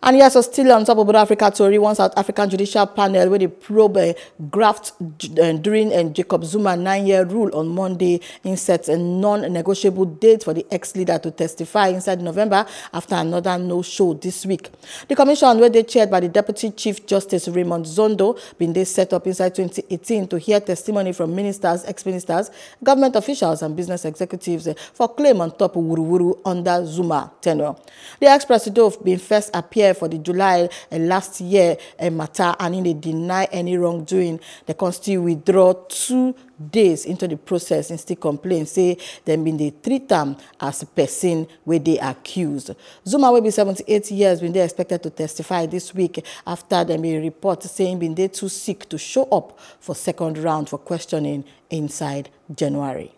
And yes, so still on top of Africa Tory, one South African judicial panel where they probe graft during Jacob Zuma 9-year rule on Monday insets a non-negotiable date for the ex-leader to testify inside November after another no-show this week. The commission, where they chaired by the Deputy Chief Justice Raymond Zondo, been they set up inside 2018 to hear testimony from ministers, ex-ministers, government officials and business executives for claim on top of Wuruwuru under Zuma tenure. The ex-president have been first appeared for the July last year matter, and in they deny any wrongdoing. The can still withdraw 2 days into the process and still complain, say them been they treat them as a person where they accused. Zuma will be 78 years when they expected to testify this week after them a report saying been they too sick to show up for second round for questioning inside January.